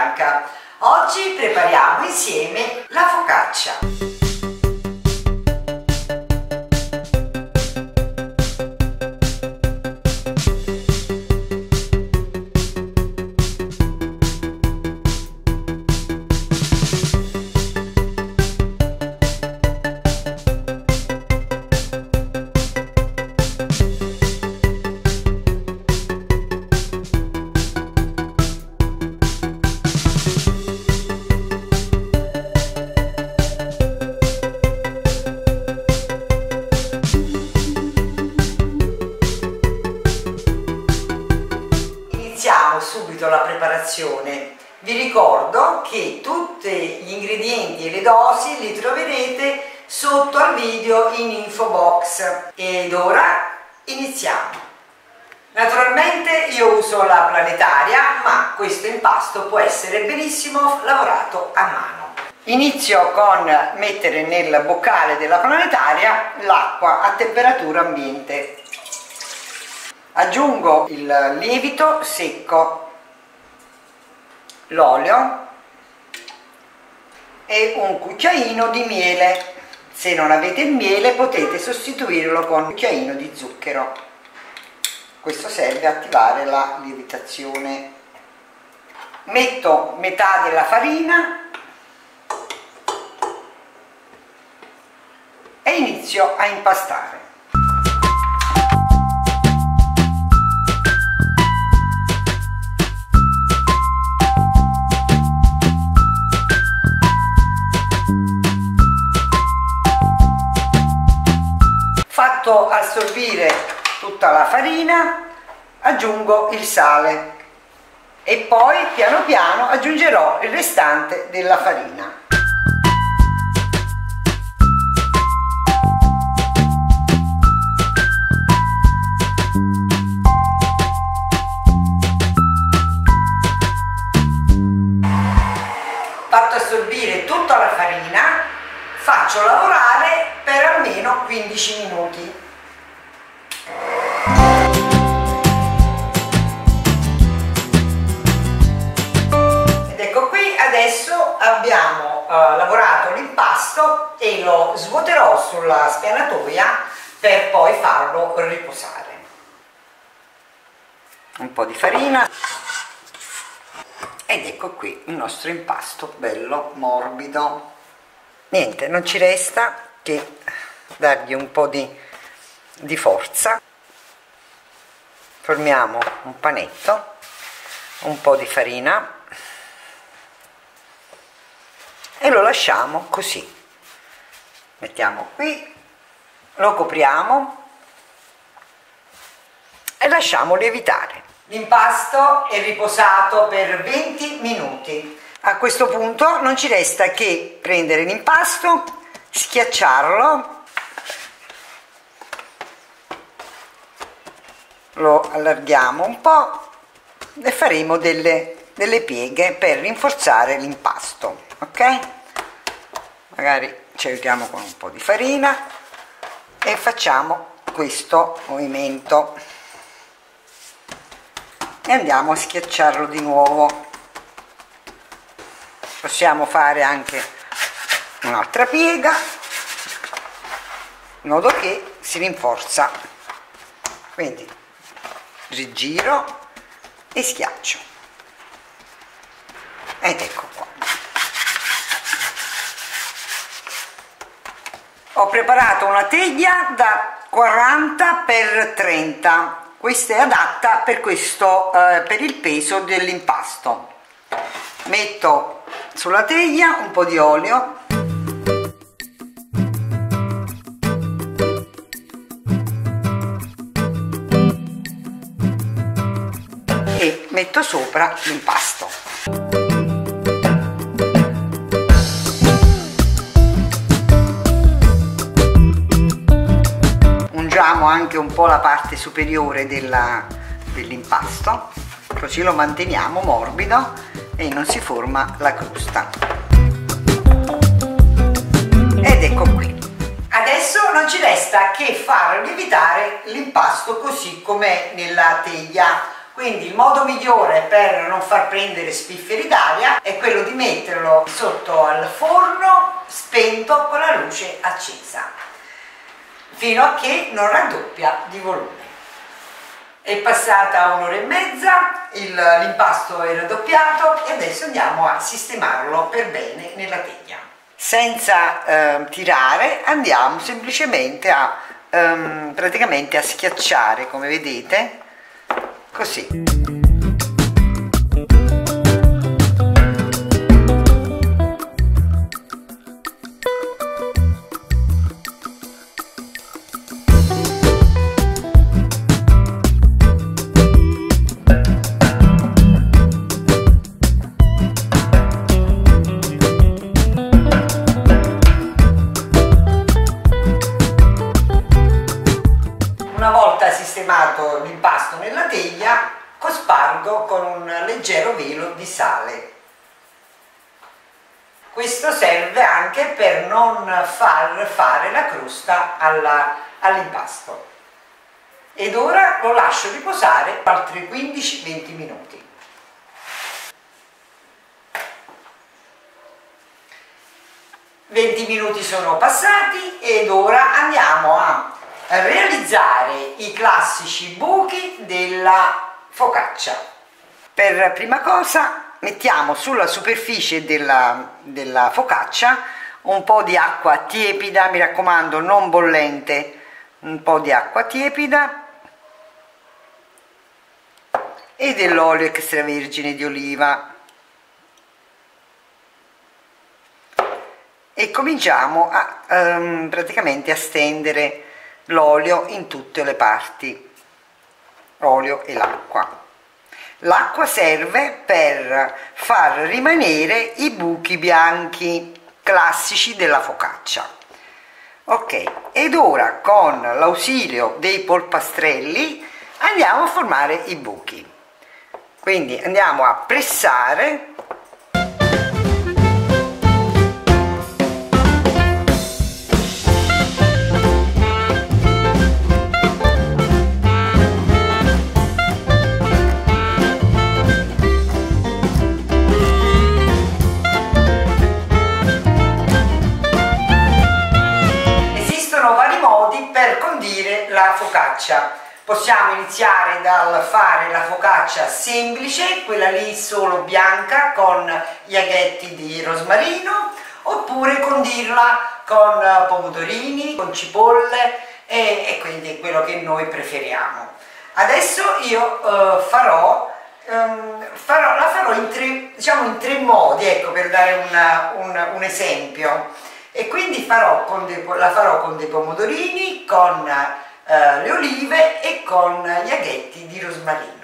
bianca. Oggi prepariamo insieme la focaccia. Subito la preparazione. Vi ricordo che tutti gli ingredienti e le dosi li troverete sotto al video in info box. Ed ora iniziamo. Naturalmente io uso la planetaria, ma questo impasto può essere benissimo lavorato a mano. Inizio con mettere nel boccale della planetaria l'acqua a temperatura ambiente. Aggiungo il lievito secco, l'olio e un cucchiaino di miele. Se non avete il miele potete sostituirlo con un cucchiaino di zucchero. Questo serve a attivare la lievitazione. Metto metà della farina e inizio a impastare. Fatto assorbire tutta la farina, aggiungo il sale e poi piano piano aggiungerò il restante della farina. Fatto assorbire tutta la farina, faccio lavorare per almeno 15 minuti. Ed ecco qui, adesso abbiamo lavorato l'impasto e lo svuoterò sulla spianatoia per poi farlo riposare. Un po' di farina. Ed ecco qui il nostro impasto bello morbido. Niente, non ci resta che dargli un po' di forza. Formiamo un panetto, un po' di farina e lo lasciamo così. Mettiamo qui, lo copriamo e lasciamo lievitare. L'impasto è riposato per 20 minuti. A questo punto non ci resta che prendere l'impasto, schiacciarlo, lo allarghiamo un po' e faremo delle pieghe per rinforzare l'impasto, ok? Magari ci aiutiamo con un po' di farina e facciamo questo movimento e andiamo a schiacciarlo di nuovo. Possiamo fare anche un'altra piega, in modo che si rinforza. Quindi rigiro e schiaccio. Ed ecco qua. Ho preparato una teglia da 40 x 30. Questa è adatta per il peso dell'impasto. Metto sulla teglia un po' di olio e metto sopra l'impasto. Ungiamo anche un po' la parte superiore dell'impasto, così lo manteniamo morbido e non si forma la crosta. Ed ecco qui. Adesso non ci resta che far lievitare l'impasto così com'è nella teglia. Quindi il modo migliore per non far prendere spifferi d'aria è quello di metterlo sotto al forno spento con la luce accesa fino a che non raddoppia di volume. È passata un'ora e mezza, l'impasto è raddoppiato e adesso andiamo a sistemarlo per bene nella teglia. Senza tirare andiamo semplicemente a praticamente a schiacciare, come vedete, così. Una volta sistemato l'impasto nella teglia, cospargo con un leggero velo di sale. Questo serve anche per non far fare la crosta all'impasto. Ed ora lo lascio riposare per altri 15-20 minuti. Venti minuti sono passati ed ora andiamo a realizzare i classici buchi della focaccia. Per prima cosa mettiamo sulla superficie della focaccia un po' di acqua tiepida, mi raccomando non bollente, un po' di acqua tiepida e dell'olio extravergine di oliva e cominciamo a praticamente a stendere l'olio in tutte le parti, l'olio e l'acqua. L'acqua serve per far rimanere i buchi bianchi classici della focaccia. Ok, ed ora con l'ausilio dei polpastrelli andiamo a formare i buchi. Quindi andiamo a pressare la focaccia. Possiamo iniziare dal fare la focaccia semplice, quella lì solo bianca con gli aghetti di rosmarino, oppure condirla con pomodorini, con cipolle e quindi è quello che noi preferiamo. Adesso io la farò in tre modi, ecco, per dare un esempio. E quindi la farò con dei pomodorini, con le olive e con gli aghetti di rosmarino.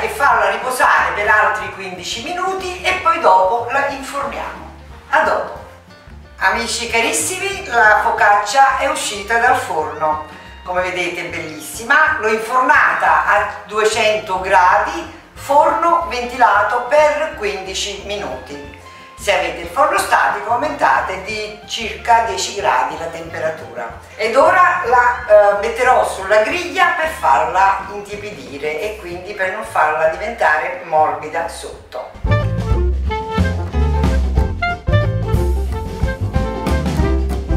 Che farla riposare per altri 15 minuti e poi dopo la informiamo. A dopo. Amici carissimi, la focaccia è uscita dal forno, come vedete è bellissima, l'ho infornata a 200 gradi, forno ventilato per 15 minuti. Se avete il forno statico aumentate di circa 10 gradi la temperatura. Ed ora la metterò sulla griglia per farla intiepidire e quindi per non farla diventare morbida sotto.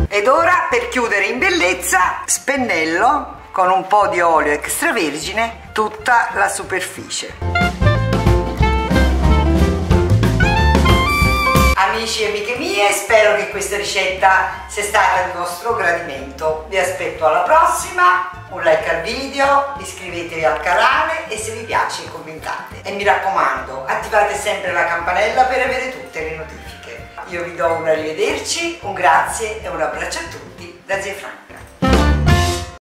Ed ora per chiudere in bellezza spennello con un po' di olio extravergine tutta la superficie. Amici e amiche mie, spero che questa ricetta sia stata di vostro gradimento. Vi aspetto alla prossima, un like al video, iscrivetevi al canale e se vi piace commentate. E mi raccomando, attivate sempre la campanella per avere tutte le notifiche. io vi do un arrivederci, un grazie e un abbraccio a tutti da zia Franca.